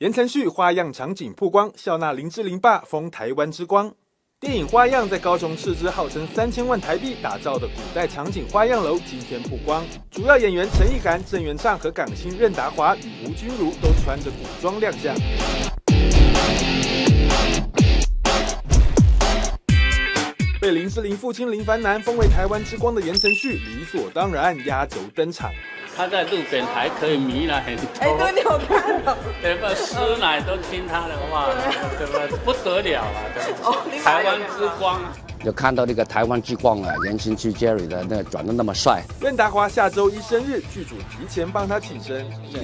言承旭花样场景曝光，笑纳林志玲爸封台湾之光。电影《花样》在高雄斥资号称3000万台币打造的古代场景花样楼今天曝光，主要演员陈意涵、郑元畅和港星任达华与吴君如都穿着古装亮相。 被林志玲父亲林凡南封为台湾之光的言承旭，理所当然压轴登场。他在路边还可以迷了很多，哎，你有看到？对吧？师奶都听他的话，对吧？不得了啊！对吧？台湾之光啊！就看到那个台湾之光啊，言承旭 Jerry 的那转得那么帅。任达华下周一生日，剧组提前帮他庆生。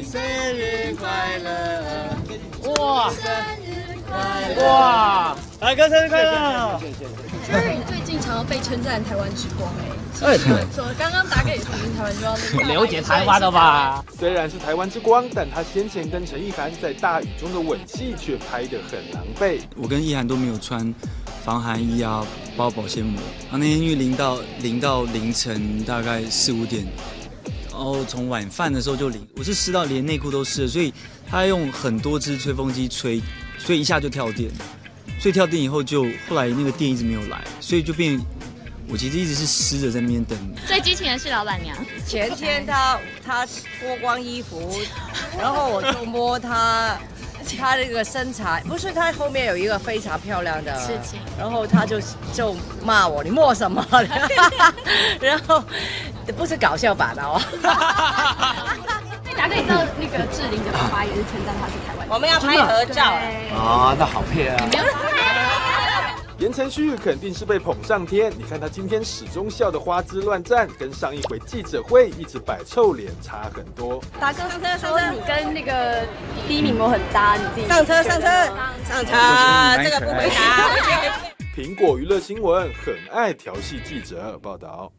生日快乐！哇！ 哇，大哥生日快乐 ！Jerry 最近常常被称赞台湾之光哎，所以刚刚打给台湾之光，了解台湾的吧？虽然是台湾之光，但他先前跟陈意涵在大雨中的吻戏却拍得很狼狈。我跟意涵都没有穿防寒衣啊，包保鲜膜。啊，那天因为淋到凌晨大概4、5点，然后从晚饭的时候就淋，我是湿到连内裤都湿了，所以他用很多只吹风机吹。 所以一下就跳电，所以跳电以后就后来那个电一直没有来，所以就变我其实一直是湿着在那边等。最激情的是老板娘，前天她脱光衣服，然后我就摸她那个身材，不是她后面有一个非常漂亮的，然后她就骂我你摸什么，然后不是搞笑版的哦。大家可以知道那个志玲的爸爸也是称赞他是台湾。我们要拍合照啊，那好配啊！言承旭肯定是被捧上天，你看他今天始终笑得花枝乱颤，跟上一回记者会一直摆臭脸差很多。达哥说你跟那个第一名模很搭，你自己上车，这个不回答。苹果娱乐新闻很爱调戏记者报道。